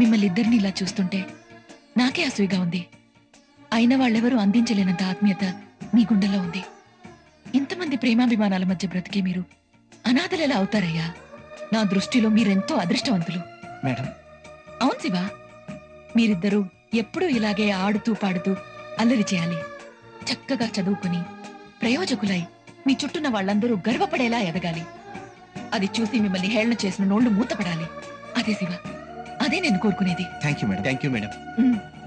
మిమ్మల్ని ఇద్దర్ని ఇలా చూస్తుంటే నాకే అసూయగా ఉంది. అయినా వాళ్ళెవరూ అందించలేనంత ఆత్మీయత మీ గుండెలో ఉంది. ఇంతమంది ప్రేమాభిమానాల మధ్య బ్రతికే మీరు అనాథలెలా అవుతారయ్యా? నా దృష్టిలో మీరెంతో అదృష్టవంతులు. అవును శివా, మీరిద్దరూ ఎప్పుడూ ఇలాగే ఆడుతూ పాడుతూ అల్లరి చేయాలి. చక్కగా చదువుకుని ప్రయోజకులై మీ చుట్టూన్న వాళ్ళందరూ గర్వపడేలా ఎదగాలి. అది చూసి మిమ్మల్ని హేళన చేసిన నోళ్లు మూతపడాలి. అదే శివ, అదే నేను కోరుకునేది. Thank you madam.